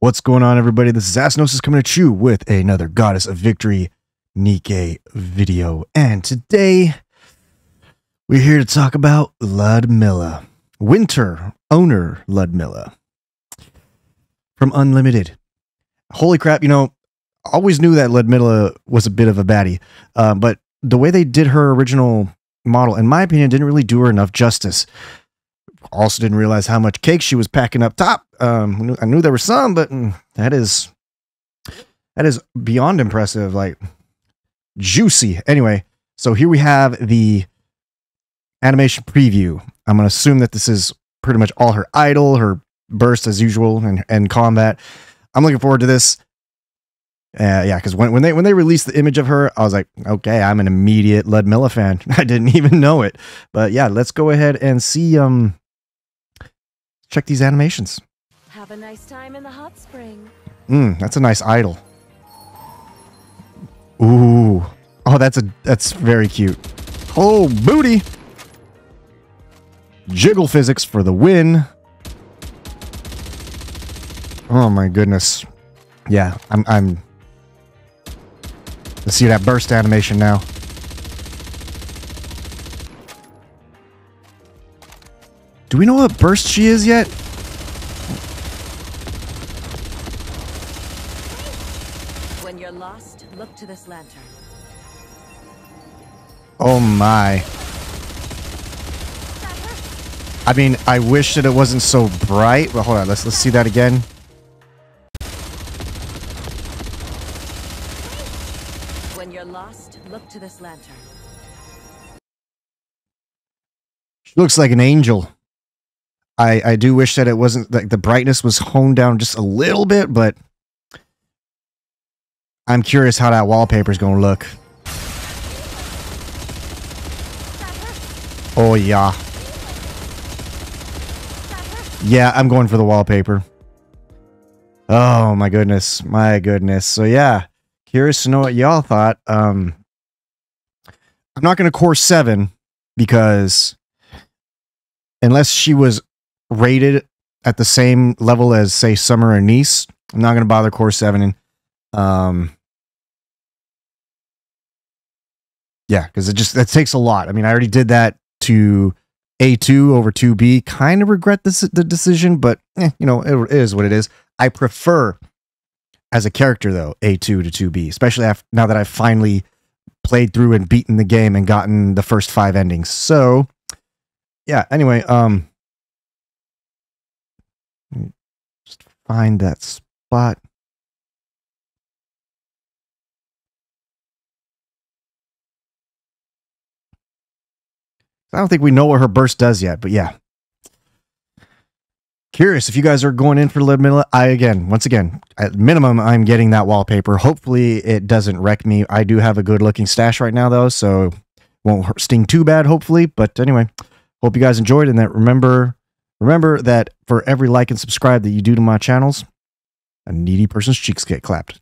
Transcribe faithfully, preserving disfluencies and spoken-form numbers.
What's going on, everybody? This is Asnosis coming at you with another Goddess of Victory Nikke video. And today, we're here to talk about Ludmilla. Winter owner Ludmilla. From Unlimited. Holy crap, you know, always knew that Ludmilla was a bit of a baddie. Uh, but the way they did her original model, in my opinion, didn't really do her enough justice. Also didn't realize how much cake she was packing up top. Um, I knew there were some, but that is, that is beyond impressive, like juicy. Anyway, so here we have the animation preview. I'm going to assume that this is pretty much all her idol, her burst as usual, and, and combat. I'm looking forward to this. Uh, yeah, because when, when they when they released the image of her, I was like, okay, I'm an immediate Ludmilla fan. I didn't even know it. But yeah, let's go ahead and see... Um, Check these animations. Have a nice time in the hot spring. Mm, that's a nice idol. Ooh. Oh, that's a that's very cute. Oh, booty. Jiggle physics for the win. Oh my goodness. Yeah, I'm I'm Let's see that burst animation now. Do we know what burst she is yet? When you're lost, look to this lantern. Oh my. I mean, I wish that it wasn't so bright, but hold on, let's let's see that again. When you're lost, look to this lantern. She looks like an angel. I, I do wish that it wasn't, like the brightness was honed down just a little bit, but I'm curious how that wallpaper is going to look. Oh, yeah. Yeah, I'm going for the wallpaper. Oh, my goodness. My goodness. So, yeah. Curious to know what y'all thought. Um, I'm not going to core seven because unless she was rated at the same level as, say, Summer and Nice, I'm not going to bother core seven. Um, yeah, because it just, that takes a lot. I mean, I already did that to A two over two B. Kind of regret this the decision, but eh, you know, it is what it is. I prefer, as a character though, A two to two B, especially after, now that I've finally played through and beaten the game and gotten the first five endings. So yeah. Anyway, um. Just find that spot. I don't think we know what her burst does yet, but yeah. Curious if you guys are going in for Ludmilla. I, again, once again, at minimum, I'm getting that wallpaper. Hopefully it doesn't wreck me. I do have a good looking stash right now, though, so won't sting too bad, hopefully. But anyway, hope you guys enjoyed, and that remember, remember that for every like and subscribe that you do to my channels, a needy person's cheeks get clapped.